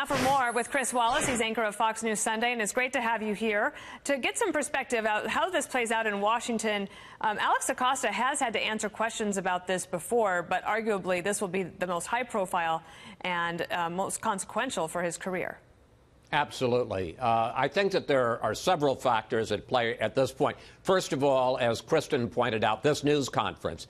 Now for more with Chris Wallace. He's anchor of Fox News Sunday, and it's great to have you here. To get some perspective on how this plays out in Washington, Alex Acosta has had to answer questions about this before, but arguably this will be the most high-profile and most consequential for his career. Absolutely. I think that there are several factors at play at this point. First of all, as Kristen pointed out, this news conference.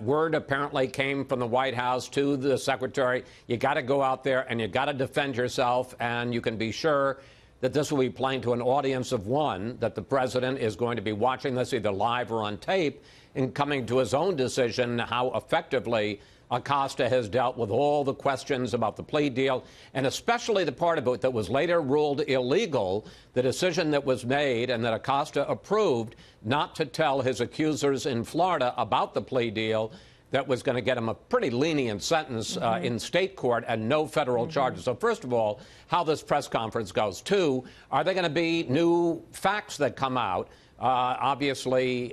Word apparently came from the White House to the secretary, you got to go out there and you got to defend yourself, and you can be sure that this will be playing to an audience of one, that the president is going to be watching this either live or on tape and coming to his own decision how effectively Acosta has dealt with all the questions about the plea deal, and especially the part of it that was later ruled illegal, the decision that was made and that Acosta approved not to tell his accusers in Florida about the plea deal that was going to get him a pretty lenient sentence in state court and no federal charges. So first of all, how this press conference goes. Two, are there going to be new facts that come out? Obviously,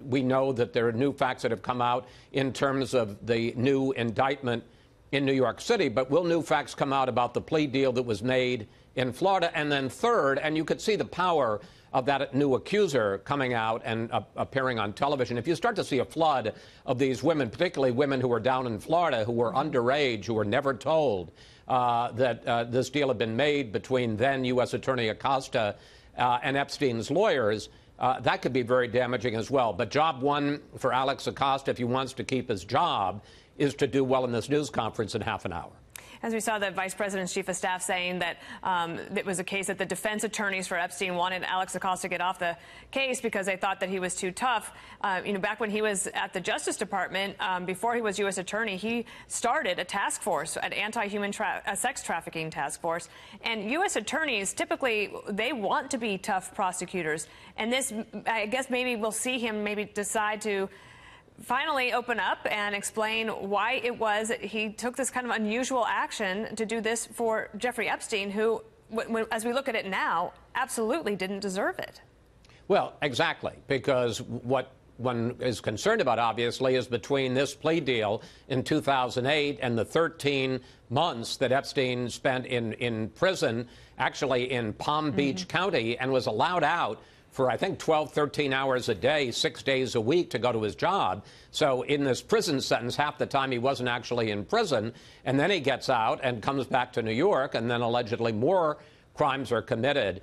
we know that there are new facts that have come out in terms of the new indictment in New York City, but will new facts come out about the plea deal that was made in Florida? And then third, and you could see the power of that new accuser coming out and appearing on television. If you start to see a flood of these women, particularly women who were down in Florida, who were underage, who were never told that this deal had been made between then U.S. Attorney Acosta and Epstein's lawyers, that could be very damaging as well. But job one for Alex Acosta, if he wants to keep his job, is to do well in this news conference in half an hour. As we saw the vice president's chief of staff saying that it was a case that the defense attorneys for Epstein wanted Alex Acosta to get off the case because they thought that he was too tough. You know, back when he was at the Justice Department, before he was U.S. attorney, he started a task force, an anti-human sex trafficking task force. And U.S. attorneys, typically, they want to be tough prosecutors. And this, I guess, maybe we'll see him maybe decide to finally open up and explain why it was he took this kind of unusual action to do this for Jeffrey Epstein, who, as we look at it now, absolutely didn't deserve it. Well, exactly, because what one is concerned about, obviously, is between this plea deal in 2008 and the 13 months that Epstein spent in prison, actually in Palm Beach County, and was allowed out for, I think, 12, 13 hours a day, 6 days a week to go to his job. So in this prison sentence, half the time he wasn't actually in prison. And then he gets out and comes back to New York, and then allegedly more crimes are committed.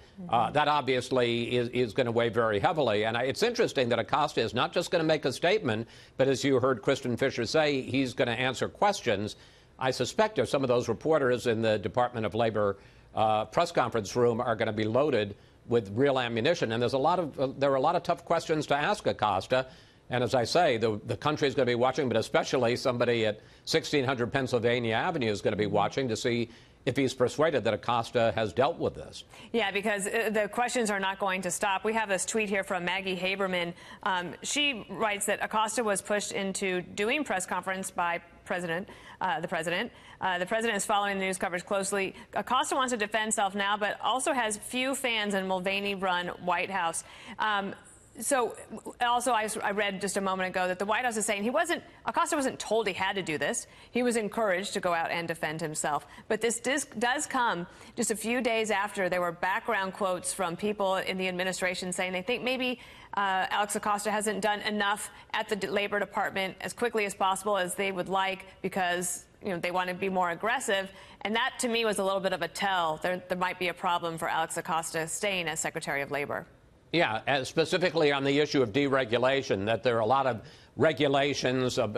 That obviously is going to weigh very heavily. And it's interesting that Acosta is not just going to make a statement, but as you heard Kristen Fisher say, he's going to answer questions. I suspect if some of those reporters in the Department of Labor press conference room are going to be loaded with real ammunition, and there's a lot of there are a lot of tough questions to ask Acosta, and as I say, the country is going to be watching, but especially somebody at 1600 Pennsylvania Avenue is going to be watching to see if he's persuaded that Acosta has dealt with this. Yeah, because the questions are not going to stop. We have this tweet here from Maggie Haberman. She writes that Acosta was pushed into doing press conference by the president. The president is following the news coverage closely. Acosta wants to defend himself now, but also has few fans in Mulvaney-run White House. So also I read just a moment ago that the White House is saying Acosta wasn't told he had to do this. He was encouraged to go out and defend himself. But this does come just a few days after there were background quotes from people in the administration saying they think maybe Alex Acosta hasn't done enough at the Labor Department as quickly as possible as they would like because, you know, they want to be more aggressive. And that, to me, was a little bit of a tell. There might be a problem for Alex Acosta staying as Secretary of Labor. Yeah, specifically on the issue of deregulation, that there are a lot of regulations in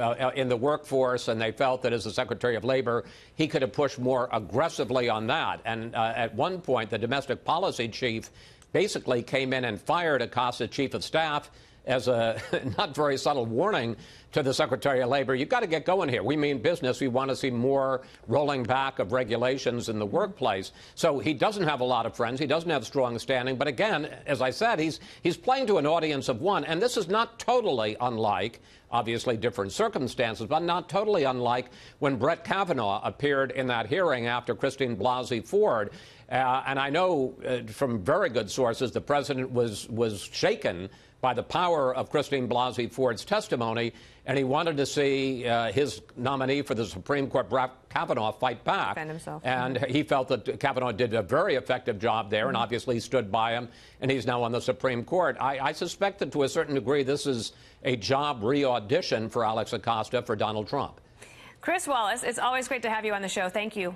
the workforce, and they felt that as the Secretary of Labor, he could have pushed more aggressively on that. And at one point, the domestic policy chief basically came in and fired Acosta's chief of staff as a not very subtle warning to the Secretary of Labor. You've got to get going here. We mean business. We want to see more rolling back of regulations in the workplace. So he doesn't have a lot of friends. He doesn't have strong standing. But again, as I said, he's playing to an audience of one. And this is not totally unlike, obviously different circumstances, but not totally unlike when Brett Kavanaugh appeared in that hearing after Christine Blasey Ford. And I know from very good sources the president was shaken by the power of Christine Blasey Ford's testimony, and he wanted to see his nominee for the Supreme Court, Brett Kavanaugh, fight back. Defend himself. And he felt that Kavanaugh did a very effective job there, and obviously stood by him, and he's now on the Supreme Court. I suspect that to a certain degree this is a job re-audition for Alex Acosta for Donald Trump. Chris Wallace, it's always great to have you on the show. Thank you.